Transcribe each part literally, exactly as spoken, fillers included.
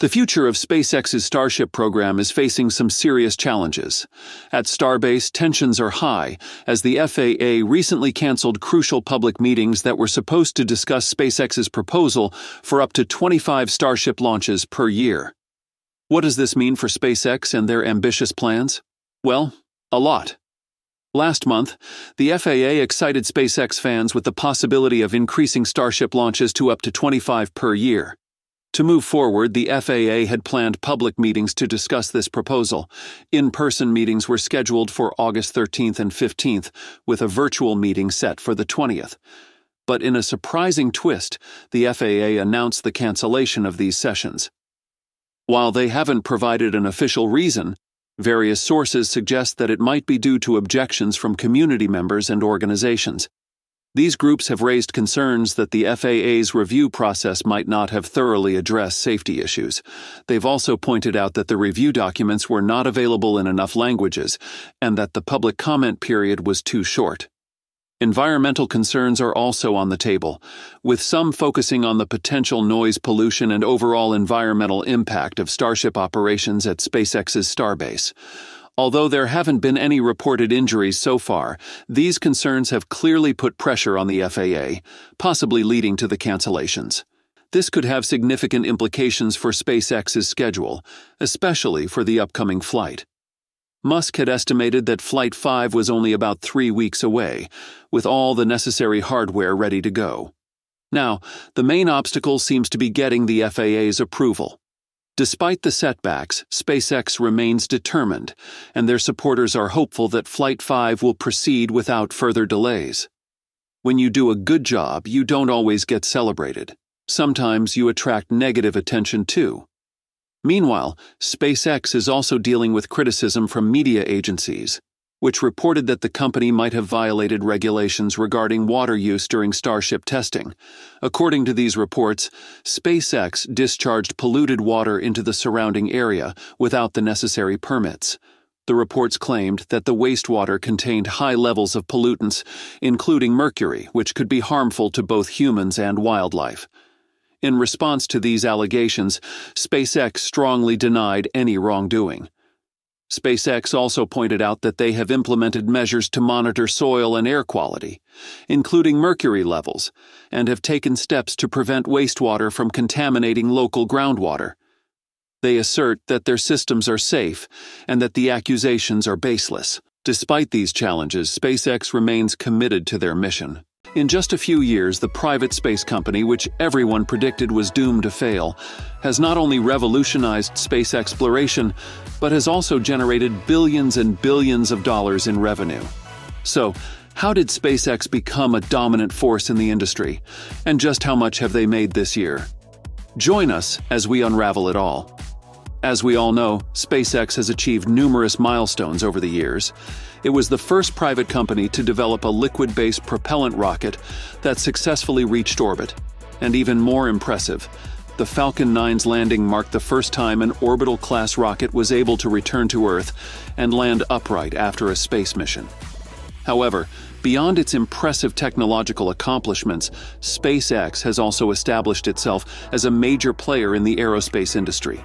The future of SpaceX's Starship program is facing some serious challenges. At Starbase, tensions are high, as the F A A recently canceled crucial public meetings that were supposed to discuss SpaceX's proposal for up to twenty-five Starship launches per year. What does this mean for SpaceX and their ambitious plans? Well, a lot. Last month, the F A A excited SpaceX fans with the possibility of increasing Starship launches to up to twenty-five per year. To move forward, the F A A had planned public meetings to discuss this proposal. In-person meetings were scheduled for August thirteenth and fifteenth, with a virtual meeting set for the twentieth. But in a surprising twist, the F A A announced the cancellation of these sessions. While they haven't provided an official reason, various sources suggest that it might be due to objections from community members and organizations. These groups have raised concerns that the F A A's review process might not have thoroughly addressed safety issues. They've also pointed out that the review documents were not available in enough languages, and that the public comment period was too short. Environmental concerns are also on the table, with some focusing on the potential noise pollution and overall environmental impact of Starship operations at SpaceX's Starbase. Although there haven't been any reported injuries so far, these concerns have clearly put pressure on the F A A, possibly leading to the cancellations. This could have significant implications for SpaceX's schedule, especially for the upcoming flight. Musk had estimated that Flight five was only about three weeks away, with all the necessary hardware ready to go. Now, the main obstacle seems to be getting the F A A's approval. Despite the setbacks, SpaceX remains determined, and their supporters are hopeful that Flight five will proceed without further delays. When you do a good job, you don't always get celebrated. Sometimes you attract negative attention too. Meanwhile, SpaceX is also dealing with criticism from media agencies, which reported that the company might have violated regulations regarding water use during Starship testing. According to these reports, SpaceX discharged polluted water into the surrounding area without the necessary permits. The reports claimed that the wastewater contained high levels of pollutants, including mercury, which could be harmful to both humans and wildlife. In response to these allegations, SpaceX strongly denied any wrongdoing. SpaceX also pointed out that they have implemented measures to monitor soil and air quality, including mercury levels, and have taken steps to prevent wastewater from contaminating local groundwater. They assert that their systems are safe and that the accusations are baseless. Despite these challenges, SpaceX remains committed to their mission. In just a few years, the private space company, which everyone predicted was doomed to fail, has not only revolutionized space exploration, but has also generated billions and billions of dollars in revenue. So, how did SpaceX become a dominant force in the industry? And just how much have they made this year? Join us as we unravel it all. As we all know, SpaceX has achieved numerous milestones over the years. It was the first private company to develop a liquid-based propellant rocket that successfully reached orbit. And even more impressive, the Falcon nine's landing marked the first time an orbital-class rocket was able to return to Earth and land upright after a space mission. However, beyond its impressive technological accomplishments, SpaceX has also established itself as a major player in the aerospace industry.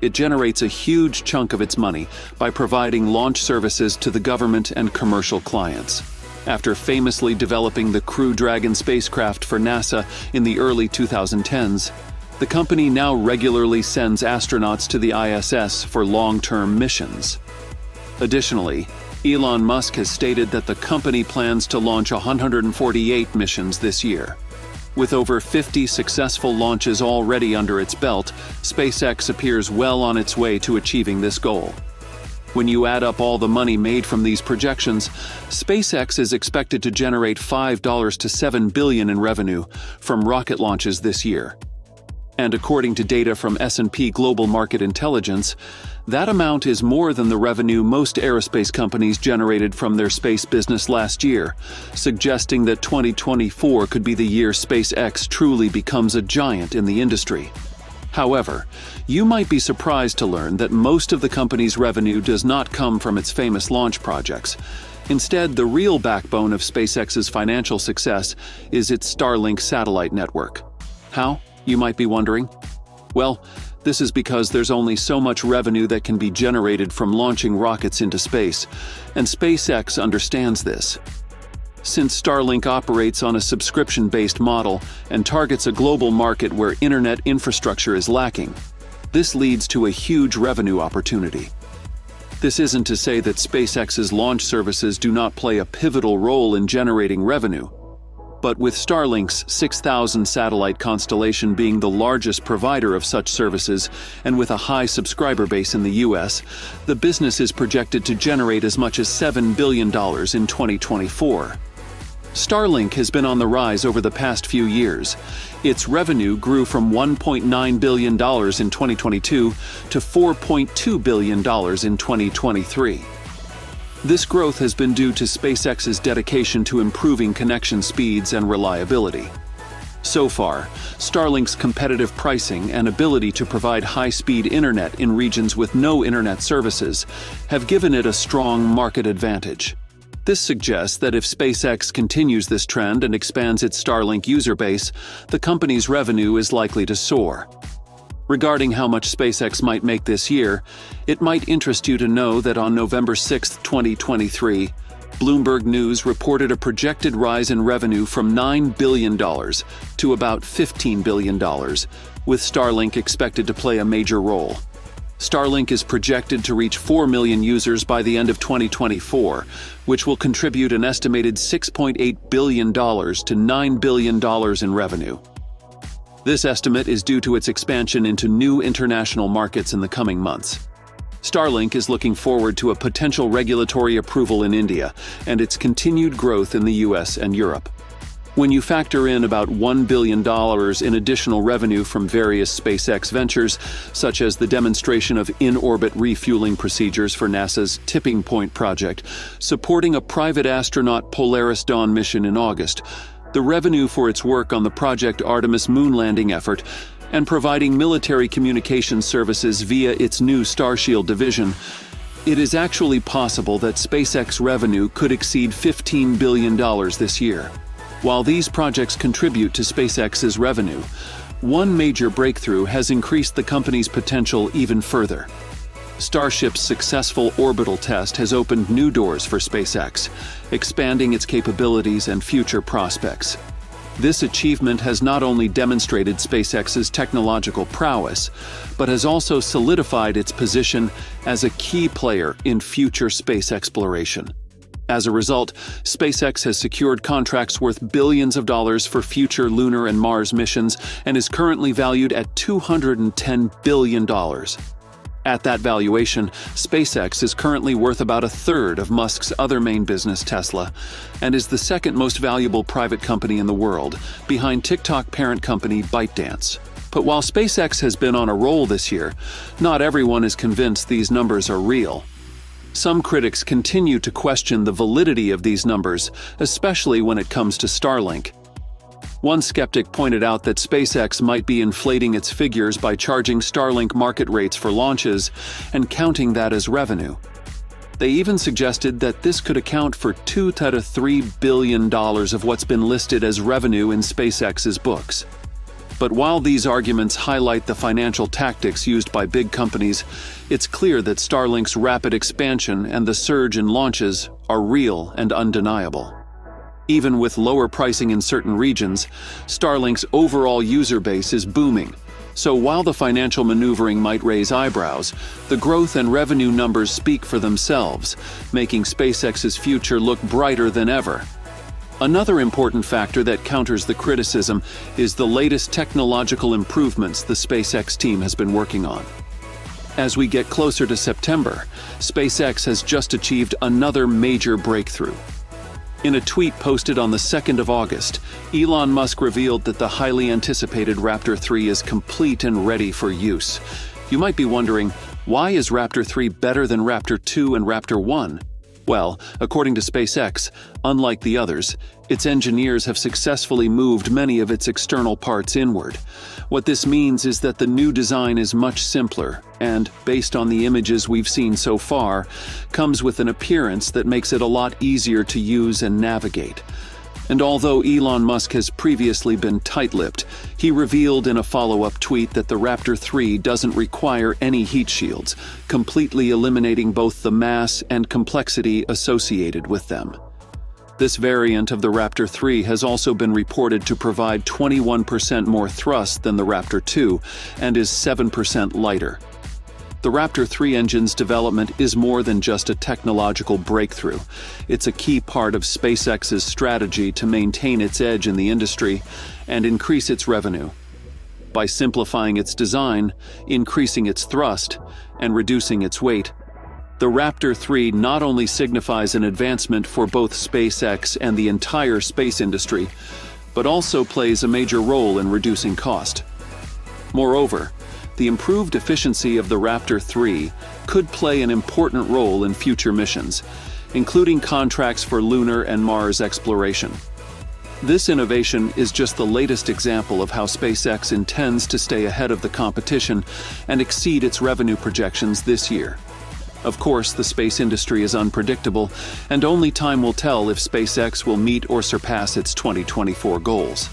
It generates a huge chunk of its money by providing launch services to the government and commercial clients. After famously developing the Crew Dragon spacecraft for NASA in the early twenty tens, the company now regularly sends astronauts to the I S S for long-term missions. Additionally, Elon Musk has stated that the company plans to launch one hundred forty-eight missions this year. With over fifty successful launches already under its belt, SpaceX appears well on its way to achieving this goal. When you add up all the money made from these projections, SpaceX is expected to generate five to seven billion dollars in revenue from rocket launches this year. And according to data from S and P Global Market Intelligence, that amount is more than the revenue most aerospace companies generated from their space business last year, suggesting that twenty twenty-four could be the year SpaceX truly becomes a giant in the industry. However, you might be surprised to learn that most of the company's revenue does not come from its famous launch projects. Instead, the real backbone of SpaceX's financial success is its Starlink satellite network. How? You might be wondering. Well, This is because there's only so much revenue that can be generated from launching rockets into space, and SpaceX understands this. Since Starlink operates on a subscription-based model and targets a global market where internet infrastructure is lacking, this leads to a huge revenue opportunity. This isn't to say that SpaceX's launch services do not play a pivotal role in generating revenue, but with Starlink's six thousand satellite constellation being the largest provider of such services, and with a high subscriber base in the U S, the business is projected to generate as much as seven billion dollars in twenty twenty-four. Starlink has been on the rise over the past few years. Its revenue grew from one point nine billion dollars in twenty twenty-two to four point two billion dollars in twenty twenty-three. This growth has been due to SpaceX's dedication to improving connection speeds and reliability. So far, Starlink's competitive pricing and ability to provide high-speed internet in regions with no internet services have given it a strong market advantage. This suggests that if SpaceX continues this trend and expands its Starlink user base, the company's revenue is likely to soar. Regarding how much SpaceX might make this year, it might interest you to know that on November sixth, twenty twenty-three, Bloomberg News reported a projected rise in revenue from nine billion dollars to about fifteen billion dollars, with Starlink expected to play a major role. Starlink is projected to reach four million users by the end of twenty twenty-four, which will contribute an estimated six point eight billion dollars to nine billion dollars in revenue. This estimate is due to its expansion into new international markets in the coming months. Starlink is looking forward to a potential regulatory approval in India and its continued growth in the U S and Europe. When you factor in about one billion dollars in additional revenue from various SpaceX ventures, such as the demonstration of in-orbit refueling procedures for NASA's Tipping Point project, supporting a private astronaut Polaris Dawn mission in August, the revenue for its work on the Project Artemis moon landing effort, and providing military communication services via its new Starshield division, it is actually possible that SpaceX revenue could exceed fifteen billion dollars this year. While these projects contribute to SpaceX's revenue, one major breakthrough has increased the company's potential even further. Starship's successful orbital test has opened new doors for SpaceX, expanding its capabilities and future prospects. This achievement has not only demonstrated SpaceX's technological prowess, but has also solidified its position as a key player in future space exploration. As a result, SpaceX has secured contracts worth billions of dollars for future lunar and Mars missions and is currently valued at two hundred ten billion dollars. At that valuation, SpaceX is currently worth about a third of Musk's other main business, Tesla, and is the second most valuable private company in the world, behind TikTok parent company ByteDance. But while SpaceX has been on a roll this year, not everyone is convinced these numbers are real. Some critics continue to question the validity of these numbers, especially when it comes to Starlink. One skeptic pointed out that SpaceX might be inflating its figures by charging Starlink market rates for launches and counting that as revenue. They even suggested that this could account for two to three billion dollars of what's been listed as revenue in SpaceX's books. But while these arguments highlight the financial tactics used by big companies, it's clear that Starlink's rapid expansion and the surge in launches are real and undeniable. Even with lower pricing in certain regions, Starlink's overall user base is booming. So while the financial maneuvering might raise eyebrows, the growth and revenue numbers speak for themselves, making SpaceX's future look brighter than ever. Another important factor that counters the criticism is the latest technological improvements the SpaceX team has been working on. As we get closer to September, SpaceX has just achieved another major breakthrough. In a tweet posted on the second of August, Elon Musk revealed that the highly anticipated Raptor three is complete and ready for use. You might be wondering, why is Raptor three better than Raptor two and Raptor one? Well, according to SpaceX, unlike the others, its engineers have successfully moved many of its external parts inward. What this means is that the new design is much simpler and, based on the images we've seen so far, comes with an appearance that makes it a lot easier to use and navigate. And although Elon Musk has previously been tight-lipped, he revealed in a follow-up tweet that the Raptor three doesn't require any heat shields, completely eliminating both the mass and complexity associated with them. This variant of the Raptor three has also been reported to provide twenty-one percent more thrust than the Raptor two and is seven percent lighter. The Raptor three engine's development is more than just a technological breakthrough. It's a key part of SpaceX's strategy to maintain its edge in the industry and increase its revenue. By simplifying its design, increasing its thrust, and reducing its weight, the Raptor three not only signifies an advancement for both SpaceX and the entire space industry, but also plays a major role in reducing cost. Moreover, the improved efficiency of the Raptor three could play an important role in future missions, including contracts for lunar and Mars exploration. This innovation is just the latest example of how SpaceX intends to stay ahead of the competition and exceed its revenue projections this year. Of course, the space industry is unpredictable, and only time will tell if SpaceX will meet or surpass its twenty twenty-four goals.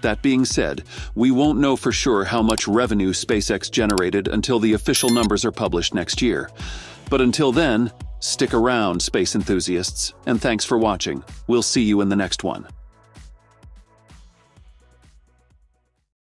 That being said, we won't know for sure how much revenue SpaceX generated until the official numbers are published next year. But until then, stick around, space enthusiasts, and thanks for watching. We'll see you in the next one.